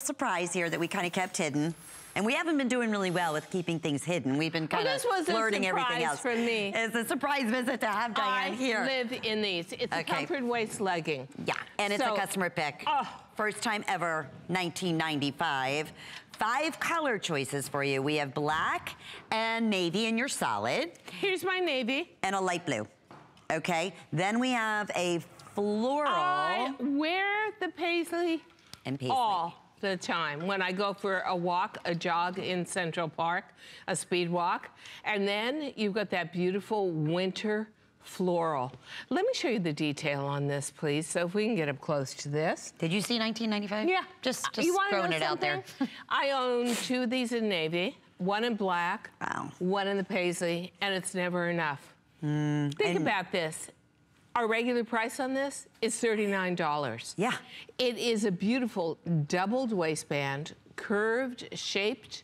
Surprise here that we kind of kept hidden, and we haven't been doing really well with keeping things hidden. We've been kind of flirting everything else. For me, it's a surprise visit to have Diane here. I live in these. It's a comfort waist legging. Yeah, and it's a customer pick. First time ever, $19.95. 5 color choices for you. We have black and navy in your solid. Here's my navy and a light blue. Okay, then we have a floral. I wear the paisley and paisley. The time when I go for a walk, a jog in Central Park, a speed walk, and then you've got that beautiful winter floral. Let me show you the detail on this, please. So if we can get up close to this. Did you see 1995? Yeah, just throwing it out there. I own 2 of these in navy, 1 in black, one in the paisley, and it's never enough. Think about this. Our regular price on this is $39. Yeah. It is a beautiful doubled waistband, curved, shaped,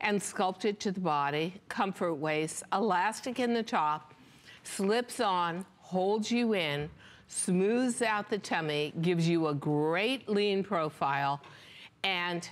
and sculpted to the body, comfort waist, elastic in the top, slips on, holds you in, smooths out the tummy, gives you a great lean profile, and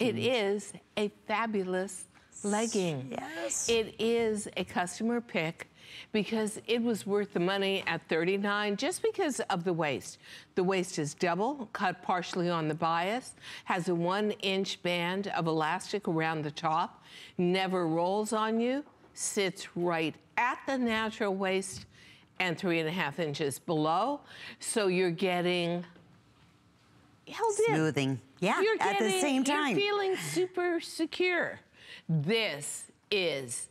it is a fabulous legging. Yes. It is a customer pick because it was worth the money at $39 just because of the waist. The waist is double, cut partially on the bias, has a 1-inch band of elastic around the top, never rolls on you, sits right at the natural waist and 3.5 inches below. So you're getting held in. Smoothing. Yeah, you're getting, at the same time. You're feeling super secure. This is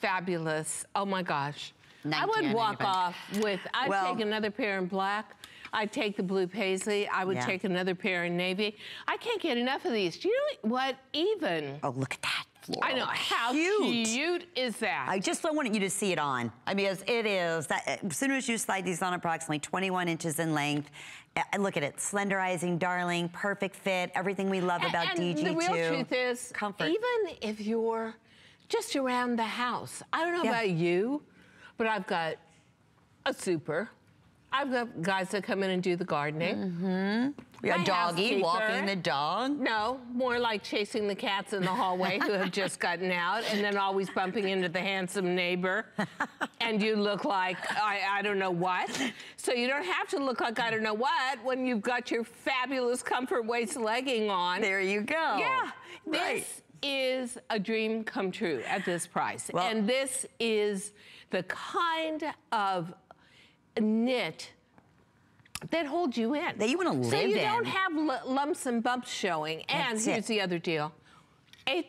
fabulous. Oh my gosh. I would walk off with, I'd take another pair in black. I'd take the blue paisley. I would take another pair in navy. I can't get enough of these. Do you know what? Even. Oh, look at that floral. I know. How cute is that? I just don't want you to see it on. I mean, it is. That, as soon as you slide these on, approximately 21 inches in length. And look at it, slenderizing, darling, perfect fit, everything we love about DG2. The real truth is, comfort. Even if you're just around the house, I don't know about you, but I've got a super. I've got guys that come in and do the gardening. We got doggy walking the dog. No, more like chasing the cats in the hallway who have just gotten out, and then always bumping into the handsome neighbor. And you look like I don't know what. So you don't have to look like I don't know what when you've got your fabulous comfort waist legging on. There you go. Yeah, this is a dream come true at this price, and this is the kind of knit that holds you in. That you want to live in. So you don't have lumps and bumps showing. And here's the other deal. 8%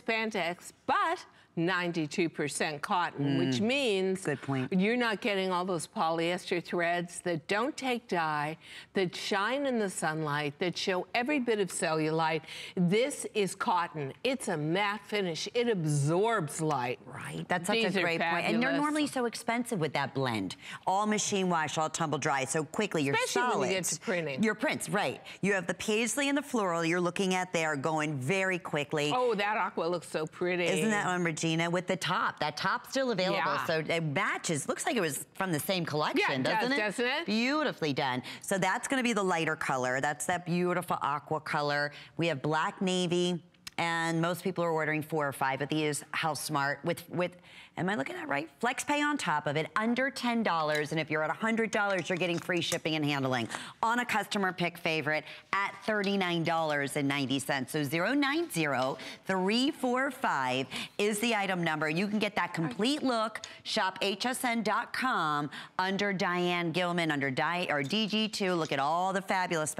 spandex, but 92% cotton, which means you're not getting all those polyester threads that don't take dye, that shine in the sunlight, that show every bit of cellulite. This is cotton. It's a matte finish. It absorbs light. Right. That's such a great point. And they're normally so expensive with that blend. All machine wash, all tumble dry. So quickly, your solids. When you get to printing. Your prints, right. You have the paisley and the floral you're looking at. They are going very quickly. Oh, that aqua looks so pretty. Isn't that one, Regina? With the top. That top's still available, so it matches. Looks like it was from the same collection, doesn't it? Beautifully done. So that's going to be the lighter color. That's that beautiful aqua color. We have black navy, and most people are ordering 4 or 5 of these. How smart. With am I looking at right? Flex pay on top of it, under $10. And if you're at $100, you're getting free shipping and handling on a customer pick favorite at $39.90. So 090345 is the item number. You can get that complete look. Shop hsn.com under Diane Gilman, under DG2. Look at all the fabulous